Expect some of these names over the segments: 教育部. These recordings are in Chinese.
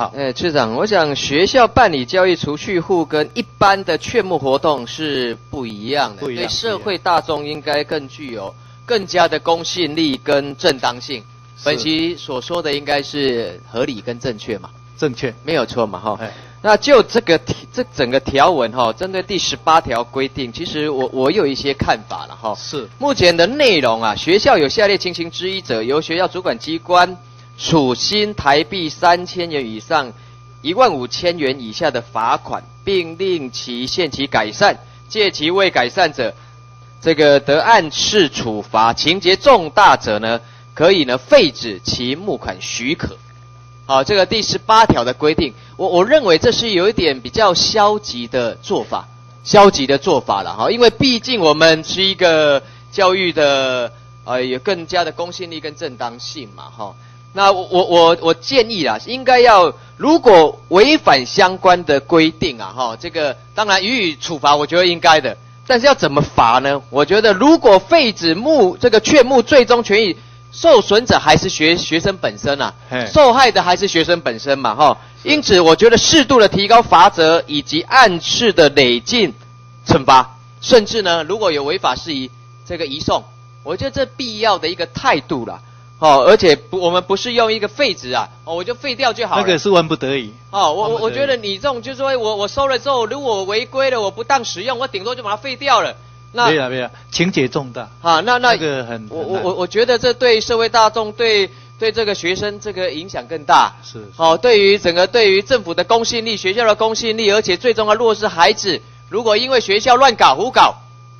好，次长，我想学校办理教育储蓄户跟一般的劝募活动是不一样的，对社会大众应该更具有更加的公信力跟正当性。本期所说的应该是合理跟正确嘛？正确，没有错嘛？哈。那就这整个条文哈，针对第18条规定，其实我有一些看法了哈。是。目前的内容啊，学校有下列情形之一者，由学校主管机关。 处新台币3000元以上、15000元以下的罚款，并令其限期改善；借其未改善者，这个得按次处罚；情节重大者呢，可以呢废止其募款许可。好，这个第18条的规定，我认为这是有一点比较消极的做法，消极的做法了哈，因为毕竟我们是一个教育的，有更加的公信力跟正当性嘛，哈。 那我建议啦，应该要如果违反相关的规定啊，哈，这个当然予以处罚，我觉得应该的。但是要怎么罚呢？我觉得如果废止这个劝募最终权益，受损者还是学生本身啊，受害的还是学生本身嘛，哈。因此，我觉得适度的提高罚则以及按次的累进惩罚，甚至呢，如果有违法事宜，这个移送，我觉得这必要的一个态度啦。 哦，而且我们不是用一个废止啊，哦，我就废掉就好了。那个是万不得已。哦，我觉得你这种就是说我收了之后，如果我违规了，我不当使用，我顶多就把它废掉了。那没有没有，情节重大。啊，那个很我觉得这对社会大众对这个学生这个影响更大。是。好、哦，对于政府的公信力、学校的公信力，而且最终的弱势孩子，如果因为学校乱搞胡搞，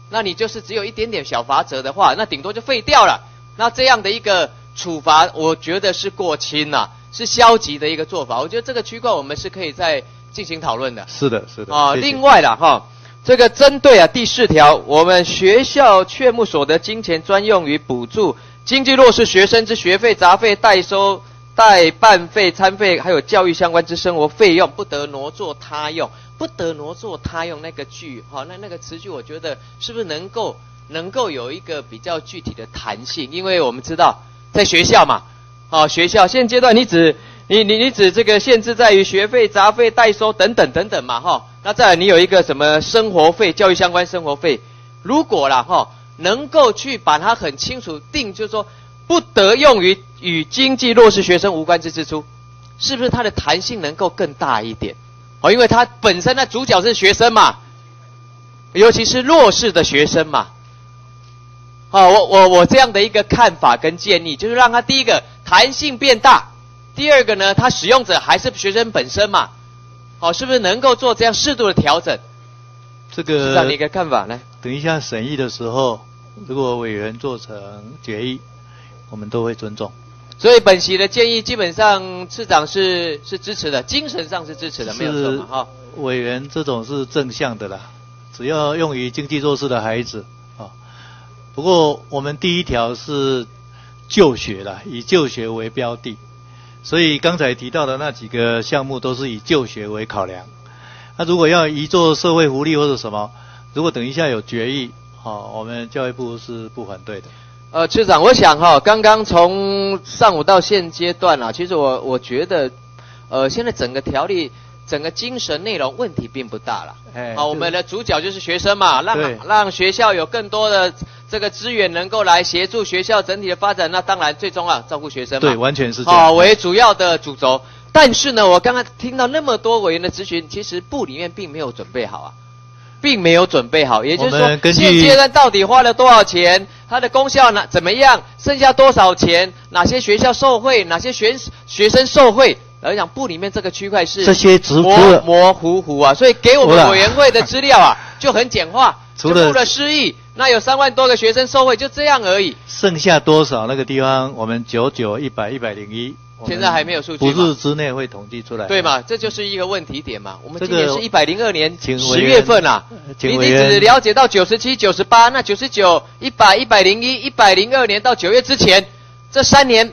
那你就是只有一点点小罚则的话，那顶多就废掉了。那这样的一个。 处罚我觉得是过轻啦、啊，是消极的一个做法。我觉得这个区块我们是可以再进行讨论的。是的，是的。啊，另外啦，哈，这个针对啊第4条，我们学校确募所得金钱专用于补助经济弱势学生之学费、杂费、代收、代办费、餐费，还有教育相关之生活费用，不得挪作他用，不得挪作他用那个句，哈，那个词句，我觉得是不是能够有一个比较具体的弹性？因为我们知道。 在学校嘛，好、哦，学校现阶段你只这个限制在于学费、杂费、代收等等嘛，哈、哦。那再来你有一个什么生活费、教育相关生活费，如果啦哈、哦，能够去把它很清楚定，就是说不得用于与经济弱势学生无关之支出，是不是它的弹性能够更大一点？哦，因为它本身的主角是学生嘛，尤其是弱势的学生嘛。 好、哦，我这样的一个看法跟建议，就是让它第一个弹性变大，第二个呢，它使用者还是学生本身嘛，好、哦，是不是能够做这样适度的调整？这个这样的一个看法呢？等一下审议的时候，如果委员做成决议，我们都会尊重。所以本席的建议基本上次长是支持的，精神上是支持的，没有错嘛，哈。哦、委员这种是正向的啦，只要用于经济弱势的孩子。 不过，我们第1条是就学啦，以就学为标的，所以刚才提到的那几个项目都是以就学为考量。那如果要移做社会福利或者什么，如果等一下有决议，好、哦，我们教育部是不反对的。次长，我想哈、哦，刚刚从上午到现阶段啊，其实我觉得，现在整个条例。 整个精神内容问题并不大了，哎，好、哦，我们的主角就是学生嘛，让学校有更多的这个资源能够来协助学校整体的发展，那当然最终啊照顾学生嘛，对，完全是这样，为主要的主轴。但是呢，我刚刚听到那么多委员的咨询，其实部里面并没有准备好啊，并没有准备好，也就是说现阶段到底花了多少钱，它的功效怎么样，剩下多少钱，哪些学校受惠，哪些学生受惠。 来讲部里面这个区块是这些模糊啊，所以给我们委员会的资料啊就很简化，除了4亿，那有3万多个学生受惠，就这样而已。剩下多少那个地方，我们99、100、101，现在还没有数据，不日之内会统计出来。对嘛，这就是一个问题点嘛。我们今年是102年10月份啊，你只了解到97、98，那99、100、101、102年到9月之前，这3年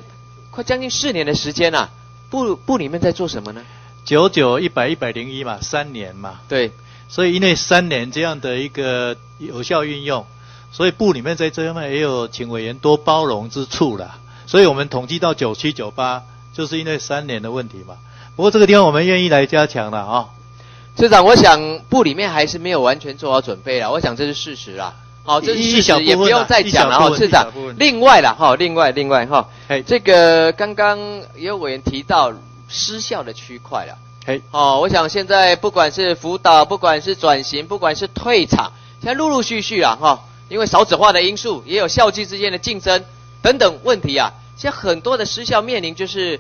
快将近4年的时间啊。 部里面在做什么呢？99、100、101嘛，3年嘛。对，所以因为3年这样的一个有效运用，所以部里面在这方面也有请委员多包容之处啦。所以我们统计到97、98，就是因为3年的问题嘛。不过这个地方我们愿意来加强了啊。社长，我想部里面还是没有完全做好准备了，我想这是事实啦。好，这是事实，也不用再讲了哈，社长。另外啦，哈，另外哈，这个刚刚也有委员提到失效的区块了。哦，我想现在不管是辅导，不管是转型，不管是退场，现在陆陆续续啊，哈，因为少子化的因素，也有校际之间的竞争等等问题啊，现在很多的失效面临就是，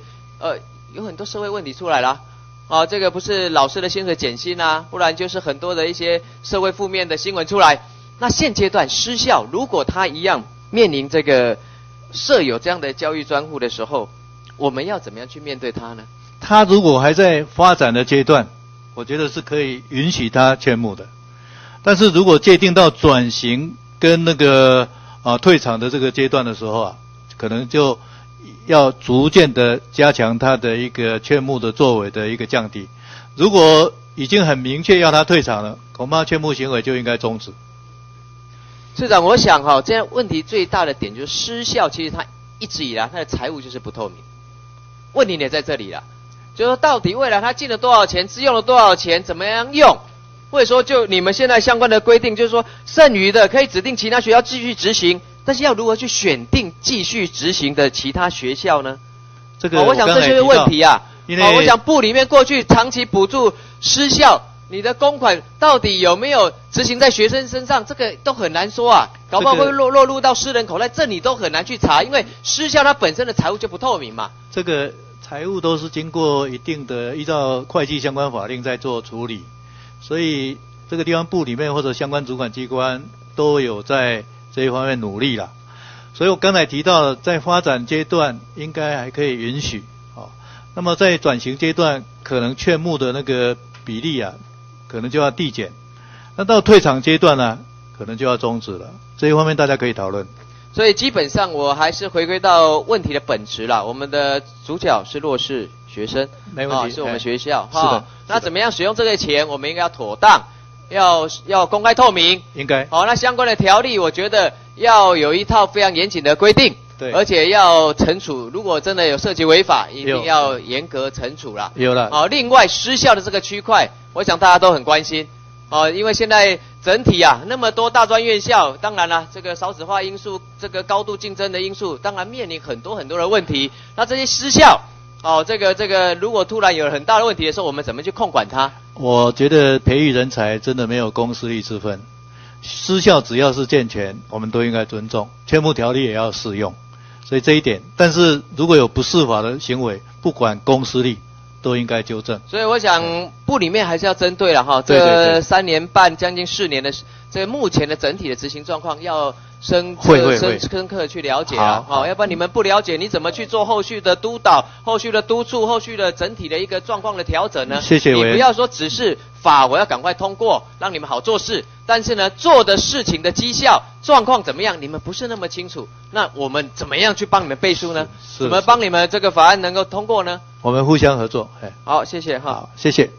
有很多社会问题出来了。啊，这个不是老师的薪水减薪啊，不然就是很多的一些社会负面的新闻出来。那现阶段失效，如果他一样面临这个设有这样的教育专户的时候，我们要怎么样去面对他呢？他如果还在发展的阶段，我觉得是可以允许他劝募的。但是如果界定到转型跟那个退场的这个阶段的时候啊，可能就要逐渐的加强他的一个劝募的作为的一个降低。如果已经很明确要他退场了，恐怕劝募行为就应该终止。社长，我想哈，这样问题最大的点就是失效，其实他一直以来他的财务就是不透明，问题也在这里了。就是说到底未来他进了多少钱，支用了多少钱，怎么样用，或者说就你们现在相关的规定，就是说剩余的可以指定其他学校继续执行，但是要如何去选定继续执行的其他学校呢？这个我想这就是问题啊。我想部里面过去长期补助失效，你的公款到底有没有执行在学生身上，这个都很难说啊，搞不好会落入到私人口袋，这你都很难去查，因为失效它本身的财务就不透明嘛。这个财务都是经过一定的依照会计相关法令在做处理，所以这个地方部里面或者相关主管机关都有在这一方面努力啦。所以我刚才提到了，在发展阶段应该还可以允许，哦，那么在转型阶段可能劝募的那个比例啊，可能就要递减，那到退场阶段呢，可能就要终止了。这一方面大家可以讨论。所以基本上我还是回归到问题的本质啦，我们的主角是弱势学生，没问题，是我们学校哈，是的。那怎么样使用这个钱，我们应该要妥当，要公开透明，应该。好，那相关的条例，我觉得要有一套非常严谨的规定，对，而且要惩处，如果真的有涉及违法，一定要严格惩处啦。有了。好，另外失效的这个区块，我想大家都很关心。哦，因为现在整体啊那么多大专院校，当然啦，这个少子化因素，这个高度竞争的因素，当然面临很多的问题。那这些失效，哦，这个如果突然有很大的问题的时候，我们怎么去控管它？我觉得培育人才真的没有公私利之分，失效只要是健全，我们都应该尊重，劝募条例也要适用，所以这一点。但是如果有不适法的行为，不管公私利，都应该纠正。所以我想部里面还是要针对了哈，这3年半将近4年的这个目前的整体的执行状况，要深刻去了解啊，好，要不然你们不了解，你怎么去做后续的督导、后续的督促、后续的整体的一个状况的调整呢？谢谢委员。你不要说只是法我要赶快通过，让你们好做事，但是呢，做的事情的绩效状况怎么样，你们不是那么清楚，那我们怎么样去帮你们背书呢？怎么帮你们这个法案能够通过呢？我们互相合作。好，谢谢哈，谢谢。